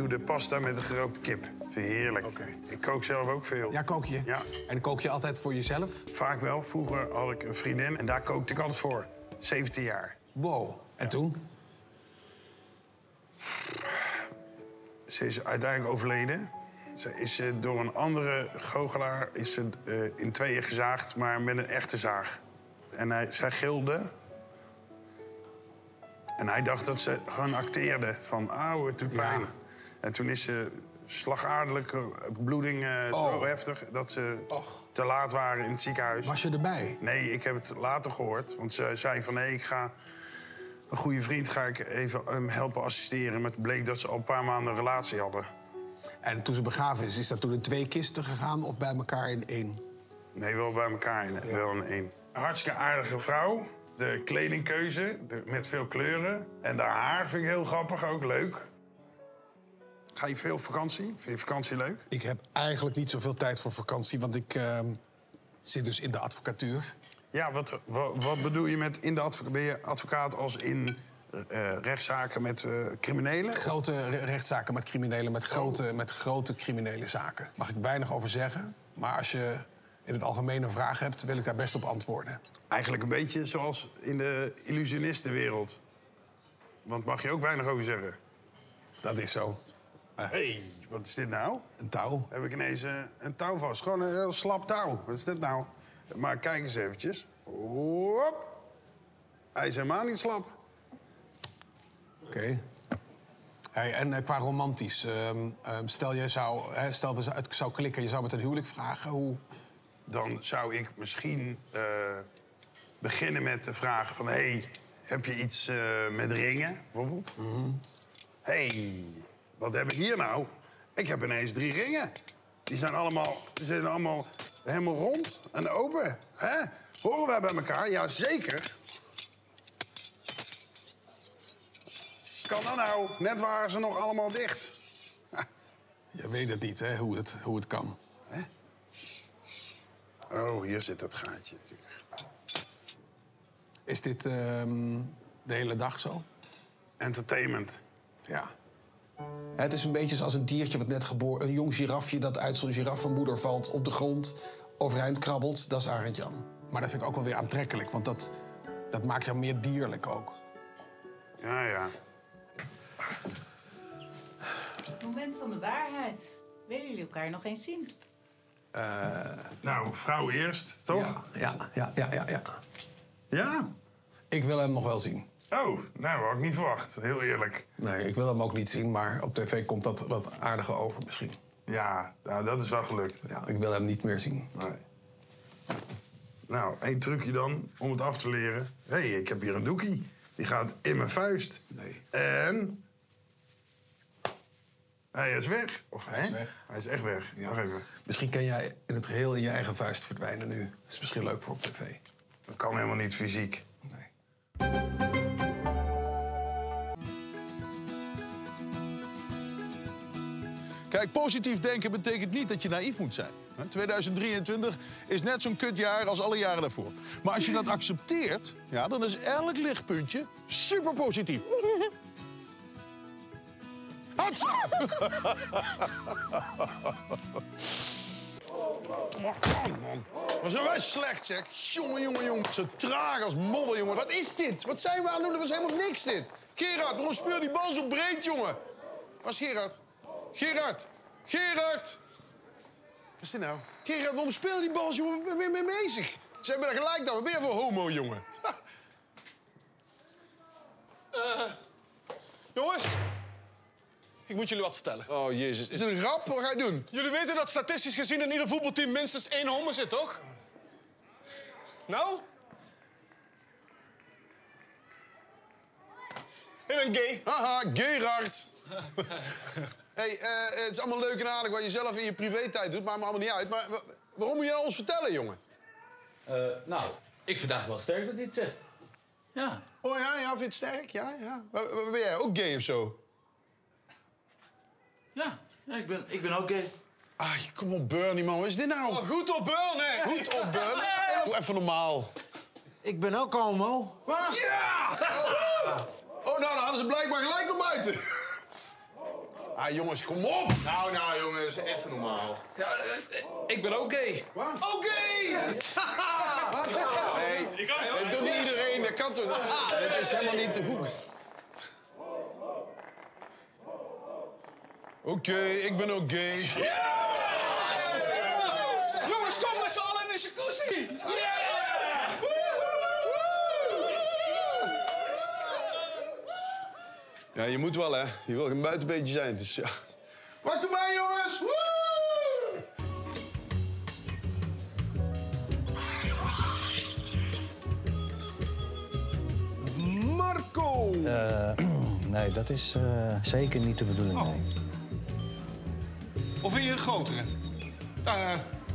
doe de pasta met de gerookte kip. Vind je heerlijk. Okay. Ik kook zelf ook veel. Ja, kook je? Ja. En kook je altijd voor jezelf? Vaak wel. Vroeger had ik een vriendin en daar kookte ik altijd voor. 17 jaar. Wow. Ja. En toen? Ze is uiteindelijk overleden. Ze is door een andere goochelaar is ze, in tweeën gezaagd, maar met een echte zaag. En zij gilde. En hij dacht dat ze gewoon acteerde. Van, auw, het doet pijn. Ja. En toen is ze slagaardelijke bloeding zo heftig dat ze te laat waren in het ziekenhuis. Was je erbij? Nee, ik heb het later gehoord. Want ze zei van, nee, ik ga... Een goede vriend ga ik even helpen assisteren. Maar het bleek dat ze al een paar maanden een relatie hadden. En toen ze begraven is, is dat toen in twee kisten gegaan of bij elkaar in één? Nee, wel bij elkaar in, ja. Wel in één. Een hartstikke aardige vrouw. De kledingkeuze met veel kleuren. En de haar vind ik heel grappig, ook leuk. Ga je veel op vakantie? Vind je vakantie leuk? Ik heb eigenlijk niet zoveel tijd voor vakantie, want ik zit dus in de advocatuur. Ja, wat bedoel je met in de advocaat? Ben je advocaat als in rechtszaken met criminelen? Grote rechtszaken met criminelen, met grote criminele zaken. Mag ik weinig over zeggen, maar als je in het algemeen een vraag hebt, wil ik daar best op antwoorden. Eigenlijk een beetje zoals in de illusionistenwereld. Want mag je ook weinig over zeggen? Dat is zo. Hé, wat is dit nou? Een touw. Heb ik ineens een touw vast. Gewoon een heel slap touw. Wat is dit nou? Maar kijk eens eventjes. Hop. Hij is helemaal niet slap. Oké. Okay. Hey, en qua romantisch. Stel, het zou klikken, je zou met een huwelijk vragen. Hoe... Dan zou ik misschien beginnen met de vraag van... Hey, heb je iets met ringen, bijvoorbeeld? Mm-hmm. Hey, wat heb ik hier nou? Ik heb ineens 3 ringen. Die zijn allemaal... Helemaal rond en open. Hè? Horen wij bij elkaar? Ja, zeker. Kan dat nou? Net waren ze nog allemaal dicht. Ha. Je weet het niet, hè, hoe het kan. Hè? Oh, hier zit dat gaatje natuurlijk. Is dit de hele dag zo? Entertainment. Ja. Het is een beetje zoals een diertje wat net geboren... een jong girafje dat uit zo'n giraffenmoeder valt op de grond... overeind krabbelt, dat is Arendjan. Maar dat vind ik ook wel weer aantrekkelijk, want dat maakt jou meer dierlijk ook. Ja, ja. Het moment van de waarheid. Willen jullie elkaar nog eens zien? Nou, vrouw eerst, toch? Ja. Ja? Ik wil hem nog wel zien. Oh, nou, had ik niet verwacht. Heel eerlijk. Nee, ik wil hem ook niet zien, maar op tv komt dat wat aardiger over misschien. Ja, nou, dat is wel gelukt. Ja, ik wil hem niet meer zien. Nee. Nou, 1 trucje dan, om het af te leren. Hé, ik heb hier een doekie. Die gaat in mijn vuist. Nee. En... Hij is weg. Of hij is weg. Hij is echt weg. Ja. Wacht even. Misschien kan jij in het geheel in je eigen vuist verdwijnen nu. Dat is misschien leuk voor op tv. Dat kan helemaal niet fysiek. Nee. Kijk, positief denken betekent niet dat je naïef moet zijn. 2023 is net zo'n kutjaar als alle jaren daarvoor. Maar als je dat accepteert, ja, dan is elk lichtpuntje super positief. Hats! Man. Wat zijn wij slecht, zeg. Jongen. Zo traag als modder, jongen. Wat is dit? Wat zijn we aan het doen? Dat was helemaal niks, dit. Gerard, waarom speur die bal zo breed, jongen? Waar is Gerard? Gerard! Wat is dit nou? Gerard, waarom speel die bal? Jongen, waar ben je mee bezig? Ze hebben daar gelijk aan. Wat ben je voor homo, jongen? Jongens, ik moet jullie wat vertellen. Oh, jezus. Is dit een grap? Wat ga je doen? Jullie weten dat statistisch gezien in ieder voetbalteam minstens 1 homo zit, toch? Nou? Ik ben gay. Haha, Gerard. Hey, het is allemaal leuk en aardig wat je zelf in je privé-tijd doet, maakt me allemaal niet uit. Maar waarom moet je nou ons vertellen, jongen? Nou, ik vind het wel sterk dat hij het zegt. Ja. Oh ja, vind je het sterk? Ja. Maar ben jij ook gay of zo? Ja, ik ben ook gay. Ah, kom op, Burnie, man. Wat is dit nou? Oh, goed op, Burnie! Goed op, Burnie. Hey, doe even normaal. Ik ben ook homo. Wat? Ja! Oh, nou, dan hadden ze blijkbaar gelijk naar buiten. Ah, jongens, kom op! Nou, jongens, even normaal. Ja, ik ben oké. Wat? Oké! Wat? Nee, dat doet niet iedereen, dat kan toch niet? Dat is helemaal niet de hoek. Oké, ik ben ook gay. Yeah! Jongens, kom met z'n allen in de jacuzzi! Yeah! Ja, je moet wel, hè. Je wil een buitenbeentje zijn, dus ja. Wacht erbij, jongens! Woo! Marco! Nee, dat is zeker niet de bedoeling, nee. Of wil je een grotere?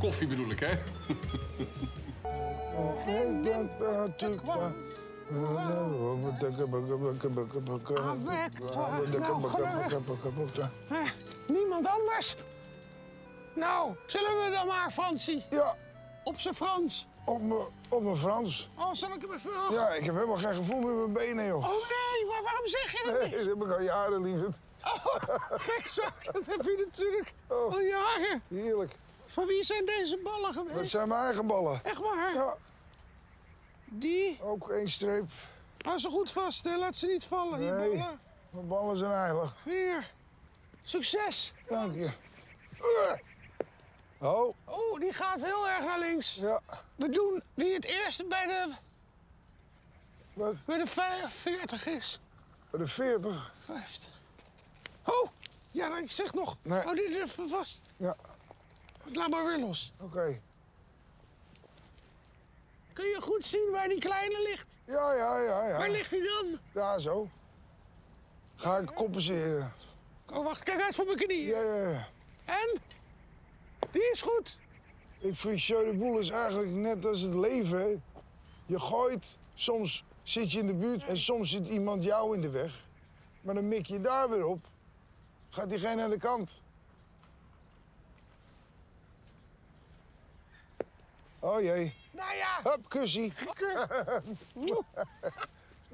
Koffie bedoel ik, hè? Niemand anders? Nou, zullen we dan maar, Fransie? Ja. Op z'n Frans? Op mijn Frans. Oh, zal ik hem even... Ja, ik heb helemaal geen gevoel meer met mijn benen, joh. Oh, nee, maar waarom zeg je dat niet? Nee, dat heb ik al jaren, lieverd. Oh, gek zak, dat heb je natuurlijk al jaren. Heerlijk. Van wie zijn deze ballen geweest? Dat zijn mijn eigen ballen. Echt waar? Ja. Die? Ook één streep. Hou ze goed vast, hè. Laat ze niet vallen, die ballen. Mijn ballen zijn heilig. Hier. Succes. Dank je. Oh. Oh, die gaat heel erg naar links. Ja. We doen wie het eerste bij de... Wat? Bij de 40 is. Bij de 40? 50. Oh! Ja, ik zeg nog. Nee. Hou die er even vast. Ja. Laat maar weer los. Oké. Kun je goed zien waar die kleine ligt? Ja. Waar ligt hij dan? Ja, zo. Ga ik compenseren. Oh, wacht. Kijk uit voor mijn knieën. Ja. En? Die is goed. Ik vind show de boel is eigenlijk net als het leven, hè. Je gooit, soms zit je in de buurt en soms zit iemand jou in de weg. Maar dan mik je daar weer op. Gaat diegene aan de kant. Oh jee. Nou ja. Hup, kussie.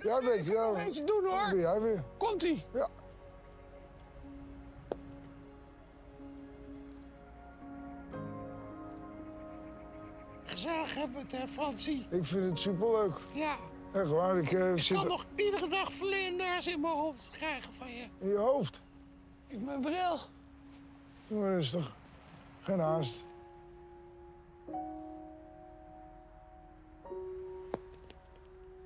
Jij bent jou. Een beetje doen, hoor. Jij weer. Komt-ie. Ja. Gezellig hebben we het, hè, Fransie? Ik vind het superleuk. Ja. Echt waar, ik kan nog iedere dag vlinders in mijn hoofd krijgen van je. In je hoofd? Ik mijn bril. Doe maar rustig. Geen haast.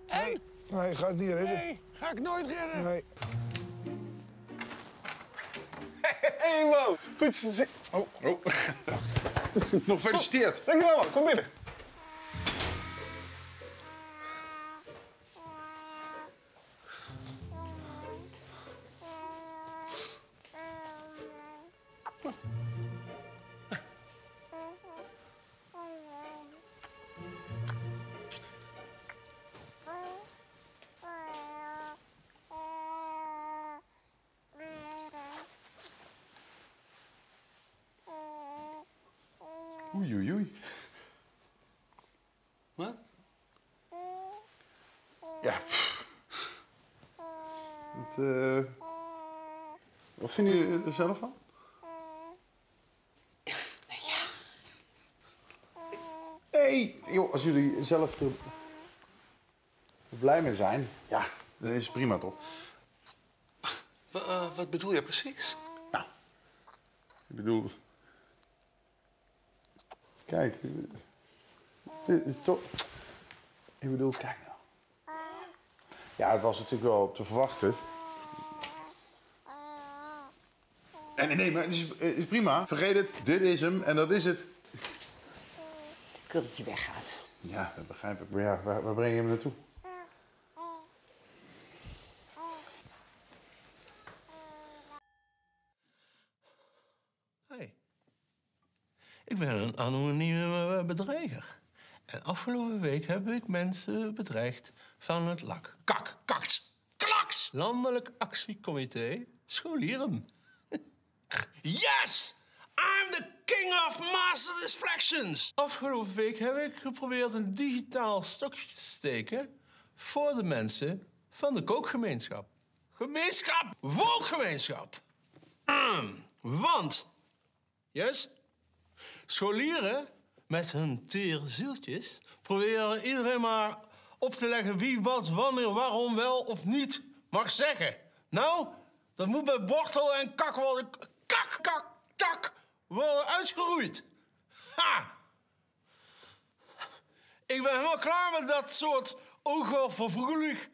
En? Nee, ga het niet redden. Nee, ga ik nooit redden. Nee. Hey, Mo. Goed te zien. Oh. Nog gefeliciteerd. Dankjewel, man. Kom binnen. Oei. Wat? Ja. Wat vind je er zelf van? Ja. Nee, joh, als jullie zelf er blij mee zijn, ja, dan is het prima toch? Wat bedoel je precies? Nou, ik bedoel... Kijk, ik bedoel, kijk nou. Ja, het was natuurlijk wel te verwachten. Nee, maar het is prima. Vergeet het, dit is hem en dat is het. Ik wil dat hij weggaat. Ja, dat begrijp ik. Maar ja, waar breng je hem naartoe? Ik ben een anonieme bedreiger. En afgelopen week heb ik mensen bedreigd van het lak. Kak, kaks, klaks! Landelijk actiecomité scholieren. Yes! I'm the king of master distractions! Afgelopen week heb ik geprobeerd een digitaal stokje te steken voor de mensen van de kookgemeenschap. Wookgemeenschap! Want, yes, scholieren met hun teerzieltjes proberen iedereen maar op te leggen wie wat, wanneer, waarom wel of niet mag zeggen. Nou, dat moet bij bortel en kak worden, tak, worden uitgeroeid. Ha! Ik ben helemaal klaar met dat soort overgevoeligheid.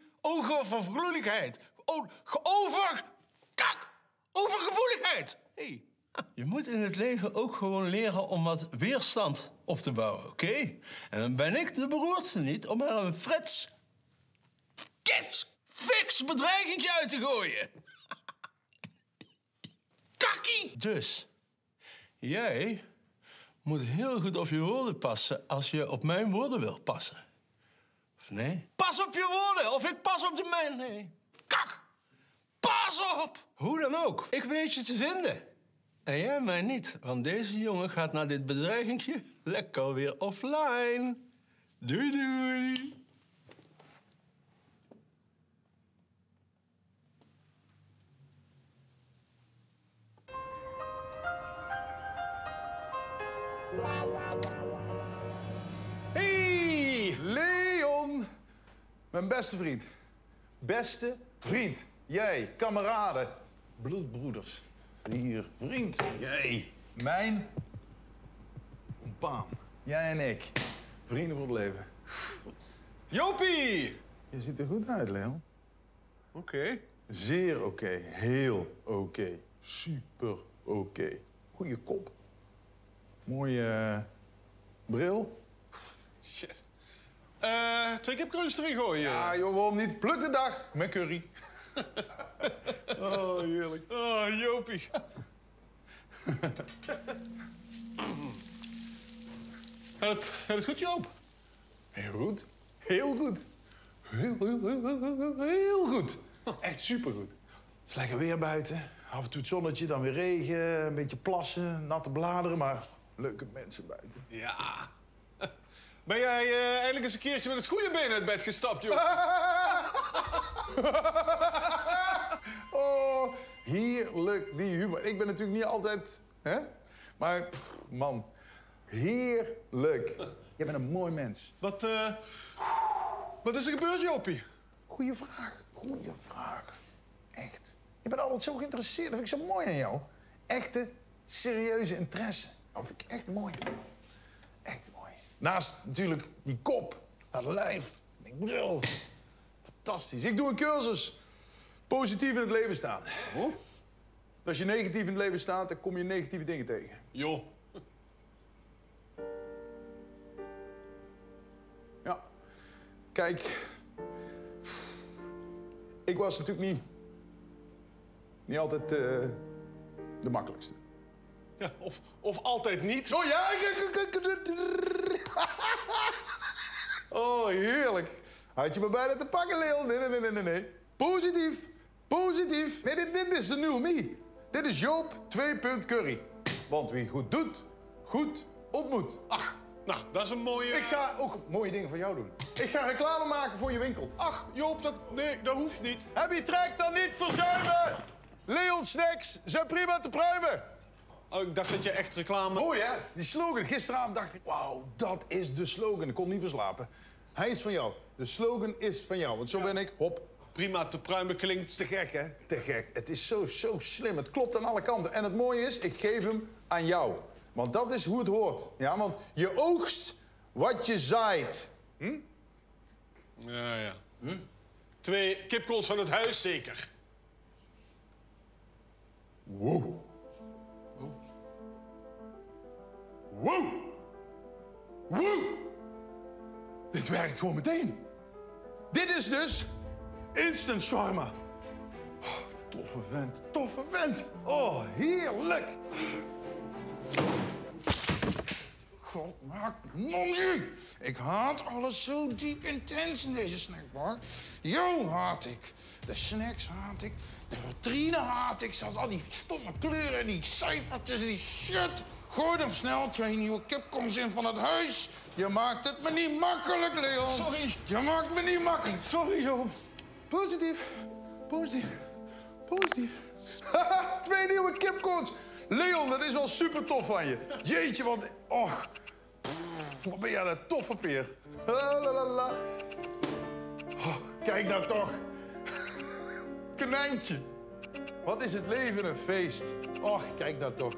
Overgevoeligheid! Hey. Je moet in het leven ook gewoon leren om wat weerstand op te bouwen, oké? En dan ben ik de beroerdste niet om er een fix bedreiging uit te gooien. Kakkie! Dus, jij moet heel goed op je woorden passen als je op mijn woorden wil passen. Of nee? Pas op je woorden, of ik pas op de mijne. Nee. Kak! Pas op! Hoe dan ook, ik weet je te vinden. En jij mij niet, want deze jongen gaat na dit bedreigingje lekker weer offline. Doei doei! Hey, Leon! Mijn beste vriend. Beste vriend. Jij, kameraden. Bloedbroeders. Hier, vriend. Jij. Mijn compaan. Jij en ik. Vrienden voor het leven. Jopie! Je ziet er goed uit, Leon. Oké. Zeer oké. Heel oké. Super oké. Goeie kop. Mooie bril. Shit. 2 kipcrullers erin gooien. Ja, joh, waarom niet? Pluk de dag met curry. Oh, heerlijk. Oh, Jopie. Gaat het goed, Joop? Heel goed. Heel goed. Heel goed. Echt supergoed. Het is lekker weer buiten. Af en toe het zonnetje, dan weer regen, een beetje plassen, natte bladeren, maar leuke mensen buiten. Ja. Ben jij eindelijk eens een keertje met het goede been uit bed gestapt, joh? Oh, heerlijk, die humor. Ik ben natuurlijk niet altijd, hè? Maar, pff, man, heerlijk. Jij bent een mooi mens. Wat is er gebeurd, Jopie? Goeie vraag. Goeie vraag. Echt. Je bent altijd zo geïnteresseerd. Dat vind ik zo mooi aan jou. Echte, serieuze interesse. Dat vind ik echt mooi. Echt mooi. Naast natuurlijk die kop, dat lijf, die bril. Fantastisch. Ik doe een cursus. Positief in het leven staan. Oh? Als je negatief in het leven staat, dan kom je negatieve dingen tegen. Joh. Ja. Kijk. Ik was natuurlijk niet altijd de makkelijkste. Ja, of altijd niet. Oh ja! Oh, heerlijk. Had je me bijna te pakken, Leon. Nee. Positief. Positief. Nee, dit is de new me. Dit is Joop 2. Curry. Want wie goed doet, goed ontmoet. Ach, nou, dat is een mooie... Ik ga ook mooie dingen voor jou doen. Ik ga reclame maken voor je winkel. Ach, Joop, dat hoeft niet. Heb je trek dan niet verzuimen? Leon snacks zijn prima te pruimen. Oh, ik dacht dat je echt reclame... Mooi, hè? Die slogan. Gisteravond dacht ik, wauw, dat is de slogan. Ik kon niet verslapen. Hij is van jou. De slogan is van jou. Want zo ben ik, hop. Prima te pruimen klinkt te gek, hè? Te gek. Het is zo slim. Het klopt aan alle kanten. En het mooie is, ik geef hem aan jou. Want dat is hoe het hoort. Ja, want je oogst wat je zaait. Hm? Ja. Hm? 2 kipkools van het huis, zeker. Wow. Wow! Dit werkt gewoon meteen. Dit is dus instant shawarma. Oh, toffe vent. Oh, heerlijk. God, maak nonnie. Ik haat alles zo diep intens in deze snackbar. Jou haat ik. De snacks haat ik. De vitrine haat ik. Zelfs al die stomme kleuren en die cijfertjes en die shit. Gooi hem snel, 2 nieuwe kipkoms in van het huis. Je maakt het me niet makkelijk, Leon. Sorry. Je maakt me niet makkelijk. Sorry, Joop. Positief. Positief. Haha, 2 nieuwe kipkorts. Leon, dat is wel super tof van je. Jeetje, want... Oh, wat ben jij een toffe peer. Oh, kijk nou toch. Konijntje. Wat is het leven een feest. Och, kijk nou toch.